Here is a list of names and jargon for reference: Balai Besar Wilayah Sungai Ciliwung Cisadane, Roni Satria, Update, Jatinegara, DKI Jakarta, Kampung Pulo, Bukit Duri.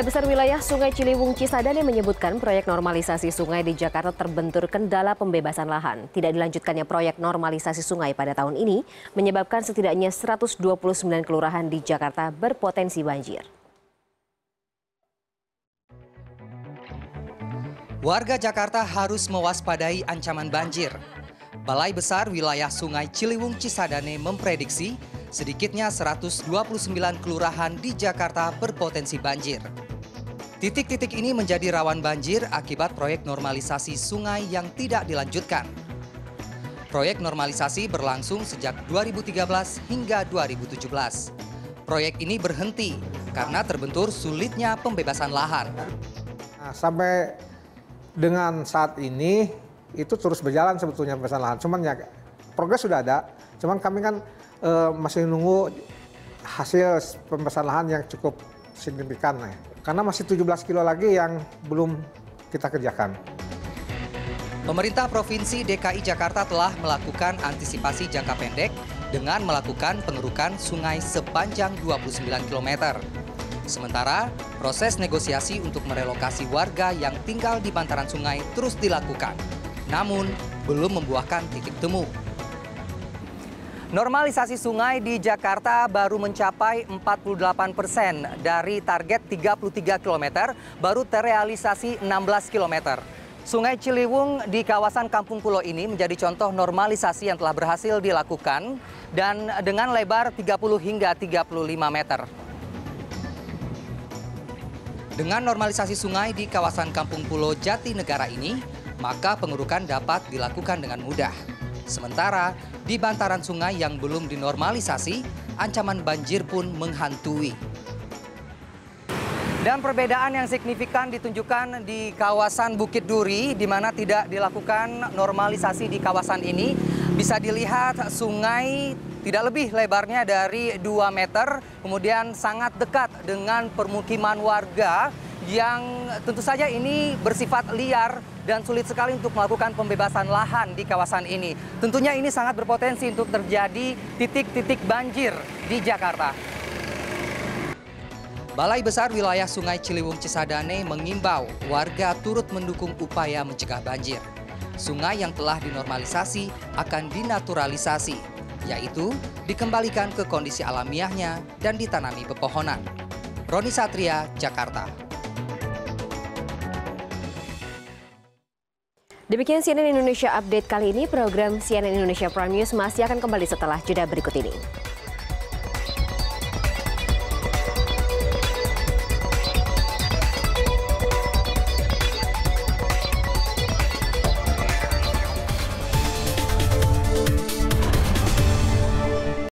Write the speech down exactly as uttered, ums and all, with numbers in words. Balai Besar Wilayah Sungai Ciliwung Cisadane menyebutkan proyek normalisasi sungai di Jakarta terbentur kendala pembebasan lahan. Tidak dilanjutkannya proyek normalisasi sungai pada tahun ini menyebabkan setidaknya seratus dua puluh sembilan kelurahan di Jakarta berpotensi banjir. Warga Jakarta harus mewaspadai ancaman banjir. Balai Besar Wilayah Sungai Ciliwung Cisadane memprediksi sedikitnya seratus dua puluh sembilan kelurahan di Jakarta berpotensi banjir. Titik-titik ini menjadi rawan banjir akibat proyek normalisasi sungai yang tidak dilanjutkan. Proyek normalisasi berlangsung sejak dua ribu tiga belas hingga dua ribu tujuh belas. Proyek ini berhenti karena terbentur sulitnya pembebasan lahan. Nah, sampai dengan saat ini itu terus berjalan sebetulnya pembebasan lahan. Cuman ya progres sudah ada, cuman kami kan Uh, masih nunggu hasil pembebasan lahan yang cukup signifikan ya. Karena masih tujuh belas kilo lagi yang belum kita kerjakan. Pemerintah Provinsi D K I Jakarta telah melakukan antisipasi jangka pendek dengan melakukan pengerukan sungai sepanjang dua puluh sembilan kilometer. Sementara proses negosiasi untuk merelokasi warga yang tinggal di bantaran sungai terus dilakukan, namun belum membuahkan titik temu. Normalisasi sungai di Jakarta baru mencapai empat puluh delapan persen dari target tiga puluh tiga kilometer, baru terrealisasi enam belas kilometer. Sungai Ciliwung di kawasan Kampung Pulo ini menjadi contoh normalisasi yang telah berhasil dilakukan dan dengan lebar tiga puluh hingga tiga puluh lima meter. Dengan normalisasi sungai di kawasan Kampung Pulo Jatinegara ini, maka pengerukan dapat dilakukan dengan mudah. Sementara di bantaran sungai yang belum dinormalisasi, ancaman banjir pun menghantui. Dan perbedaan yang signifikan ditunjukkan di kawasan Bukit Duri, di mana tidak dilakukan normalisasi di kawasan ini. Bisa dilihat sungai tidak lebih lebarnya dari dua meter, kemudian sangat dekat dengan permukiman warga yang tentu saja ini bersifat liar dan sulit sekali untuk melakukan pembebasan lahan di kawasan ini. Tentunya ini sangat berpotensi untuk terjadi titik-titik banjir di Jakarta. Balai Besar Wilayah Sungai Ciliwung Cisadane mengimbau warga turut mendukung upaya mencegah banjir. Sungai yang telah dinormalisasi akan dinaturalisasi, yaitu dikembalikan ke kondisi alamiahnya dan ditanami pepohonan. Roni Satria, Jakarta. Demikian C N N Indonesia Update kali ini. Program C N N Indonesia Prime News masih akan kembali setelah jeda berikut ini.